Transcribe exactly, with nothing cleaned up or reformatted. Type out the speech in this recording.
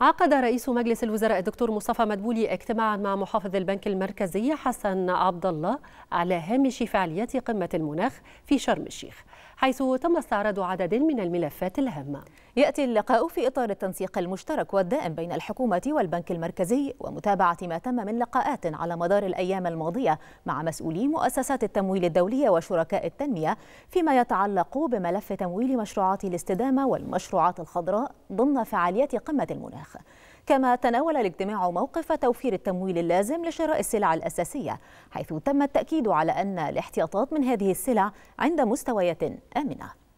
عقد رئيس مجلس الوزراء الدكتور مصطفى مدبولي اجتماعا مع محافظ البنك المركزي حسن عبدالله على هامش فعاليات قمة المناخ في شرم الشيخ، حيث تم استعراض عدد من الملفات الهامة. يأتي اللقاء في إطار التنسيق المشترك والدائم بين الحكومة والبنك المركزي ومتابعة ما تم من لقاءات على مدار الأيام الماضية مع مسؤولي مؤسسات التمويل الدولية وشركاء التنمية فيما يتعلق بملف تمويل مشروعات الاستدامة والمشروعات الخضراء ضمن فعاليات قمة المناخ. كما تناول الاجتماع موقف توفير التمويل اللازم لشراء السلع الأساسية، حيث تم التأكيد على أن الاحتياطات من هذه السلع عند مستويات آمنة.